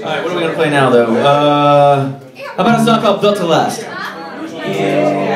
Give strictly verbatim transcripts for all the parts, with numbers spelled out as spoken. Alright, what are we going to play now, though? Uh, how about a song called Built to Last? Yeah.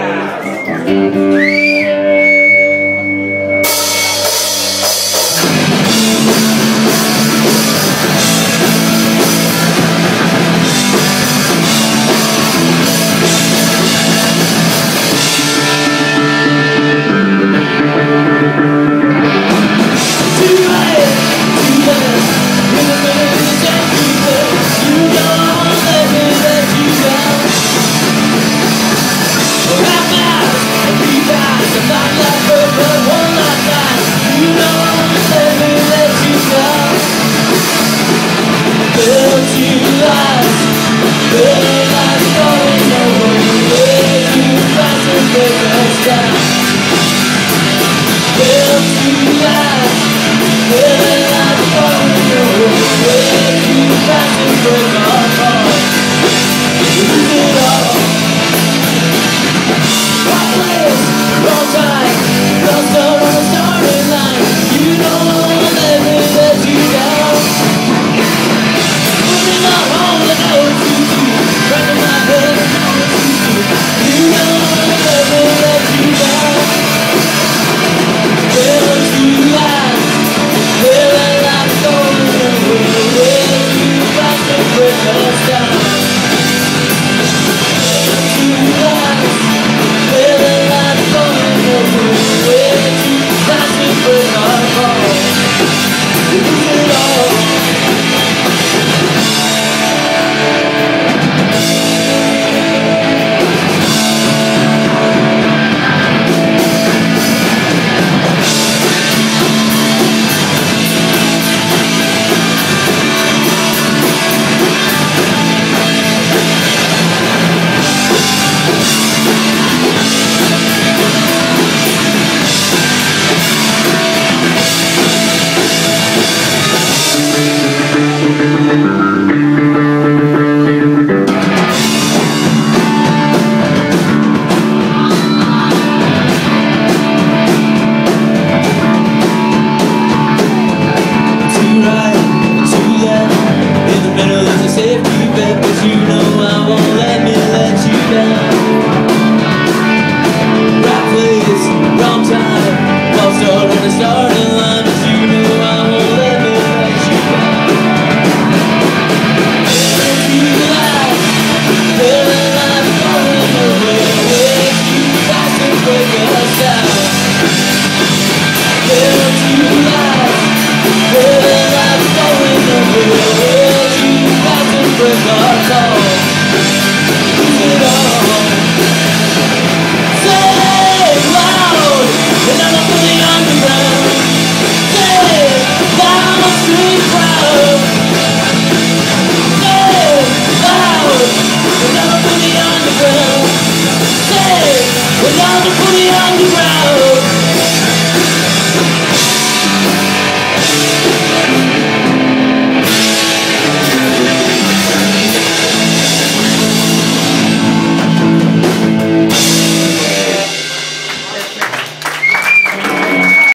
We're down to put it on the ground.